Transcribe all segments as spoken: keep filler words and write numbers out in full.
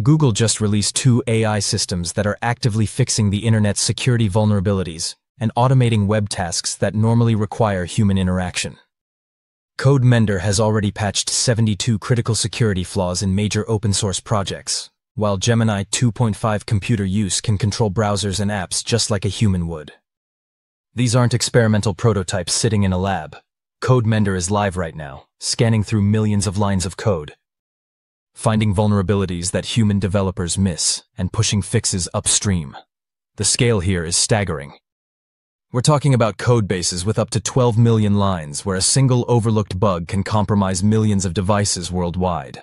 Google just released two A I systems that are actively fixing the internet's security vulnerabilities and automating web tasks that normally require human interaction. CodeMender has already patched seventy-two critical security flaws in major open-source projects, while Gemini two point five Computer Use can control browsers and apps just like a human would. These aren't experimental prototypes sitting in a lab. CodeMender is live right now, scanning through millions of lines of code, finding vulnerabilities that human developers miss and pushing fixes upstream. The scale here is staggering. We're talking about code bases with up to twelve million lines where a single overlooked bug can compromise millions of devices worldwide.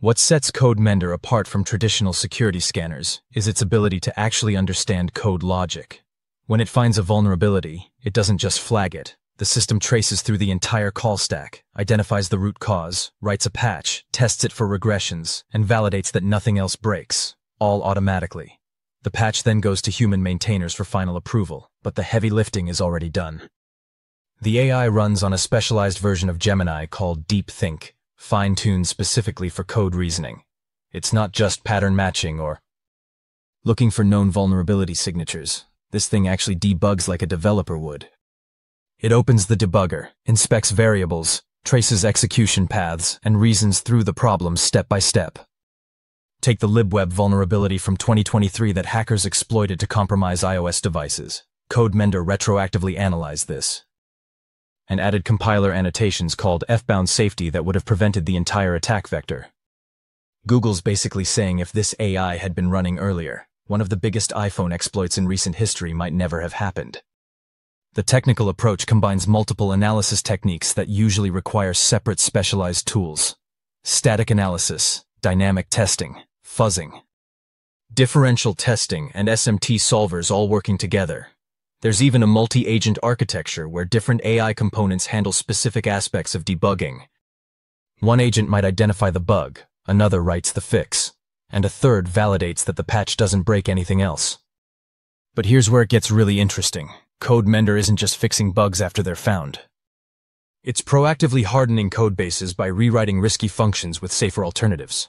What sets CodeMender apart from traditional security scanners is its ability to actually understand code logic. When it finds a vulnerability, it doesn't just flag it. The system traces through the entire call stack, identifies the root cause, writes a patch, tests it for regressions, and validates that nothing else breaks, all automatically. The patch then goes to human maintainers for final approval, but the heavy lifting is already done. The A I runs on a specialized version of Gemini called DeepThink, fine-tuned specifically for code reasoning. It's not just pattern matching or looking for known vulnerability signatures. This thing actually debugs like a developer would. It opens the debugger, inspects variables, traces execution paths, and reasons through the problem step by step. Take the libweb vulnerability from twenty twenty-three that hackers exploited to compromise iOS devices. CodeMender retroactively analyzed this and added compiler annotations called F-bound safety that would have prevented the entire attack vector. Google's basically saying if this A I had been running earlier, one of the biggest iPhone exploits in recent history might never have happened. The technical approach combines multiple analysis techniques that usually require separate specialized tools. Static analysis, dynamic testing, fuzzing, differential testing, and S M T solvers all working together. There's even a multi-agent architecture where different A I components handle specific aspects of debugging. One agent might identify the bug, another writes the fix, and a third validates that the patch doesn't break anything else. But here's where it gets really interesting. CodeMender isn't just fixing bugs after they're found. It's proactively hardening codebases by rewriting risky functions with safer alternatives.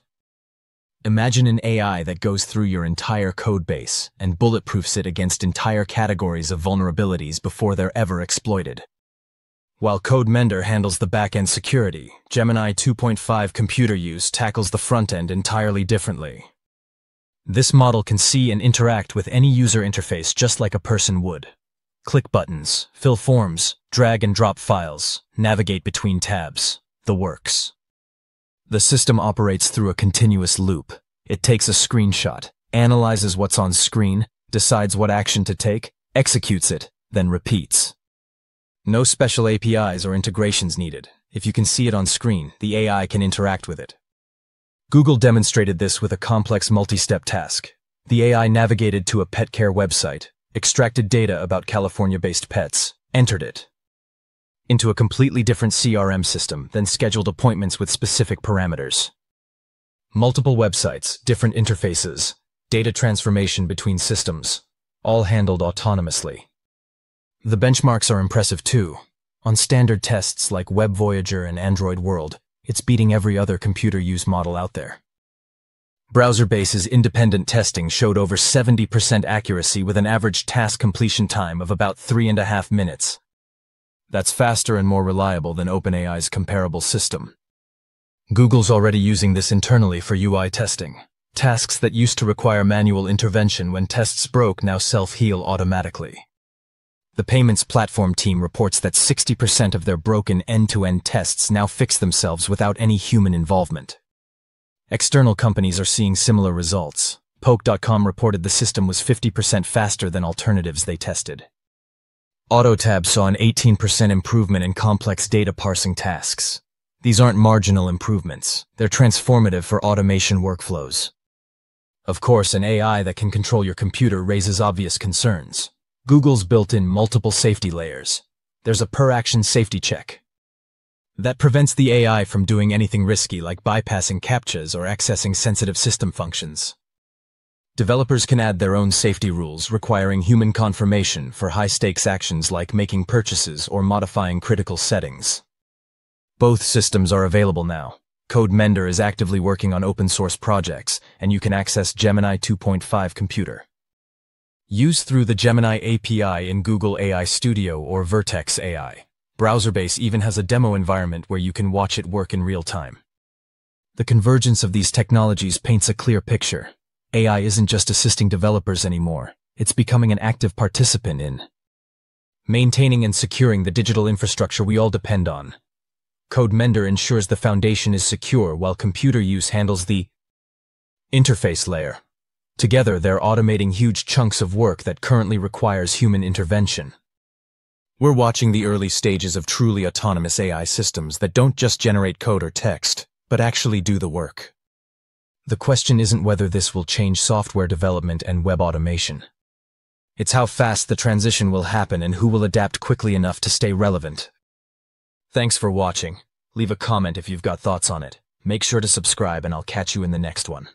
Imagine an A I that goes through your entire codebase and bulletproofs it against entire categories of vulnerabilities before they're ever exploited. While CodeMender handles the back-end security, Gemini two point five Computer Use tackles the front-end entirely differently. This model can see and interact with any user interface just like a person would. Click buttons, fill forms, drag and drop files, navigate between tabs, the works. The system operates through a continuous loop. It takes a screenshot, analyzes what's on screen, decides what action to take, executes it, then repeats. No special A P Is or integrations needed. If you can see it on screen, the A I can interact with it. Google demonstrated this with a complex multi-step task. The A I navigated to a pet care website, extracted data about California-based pets, entered it into a completely different C R M system, then scheduled appointments with specific parameters. Multiple websites, different interfaces, data transformation between systems, all handled autonomously. The benchmarks are impressive too. On standard tests like Web Voyager and Android World, it's beating every other computer use model out there. BrowserBase's independent testing showed over seventy percent accuracy with an average task completion time of about three and a half minutes. That's faster and more reliable than OpenAI's comparable system. Google's already using this internally for U I testing. Tasks that used to require manual intervention when tests broke now self-heal automatically. The payments platform team reports that sixty percent of their broken end-to-end tests now fix themselves without any human involvement. External companies are seeing similar results. Polk dot com reported the system was fifty percent faster than alternatives they tested. AutoTab saw an eighteen percent improvement in complex data parsing tasks. These aren't marginal improvements. They're transformative for automation workflows. Of course, an A I that can control your computer raises obvious concerns. Google's built in multiple safety layers. There's a per-action safety check that prevents the A I from doing anything risky like bypassing CAPTCHAs or accessing sensitive system functions. Developers can add their own safety rules requiring human confirmation for high-stakes actions like making purchases or modifying critical settings. Both systems are available now. CodeMender is actively working on open-source projects and you can access Gemini two point five Computer Use through the Gemini A P I in Google A I Studio or Vertex A I. BrowserBase even has a demo environment where you can watch it work in real time. The convergence of these technologies paints a clear picture. A I isn't just assisting developers anymore. It's becoming an active participant in maintaining and securing the digital infrastructure we all depend on. CodeMender ensures the foundation is secure while computer use handles the interface layer. Together, they're automating huge chunks of work that currently requires human intervention. We're watching the early stages of truly autonomous A I systems that don't just generate code or text, but actually do the work. The question isn't whether this will change software development and web automation. It's how fast the transition will happen and who will adapt quickly enough to stay relevant. Thanks for watching. Leave a comment if you've got thoughts on it. Make sure to subscribe and I'll catch you in the next one.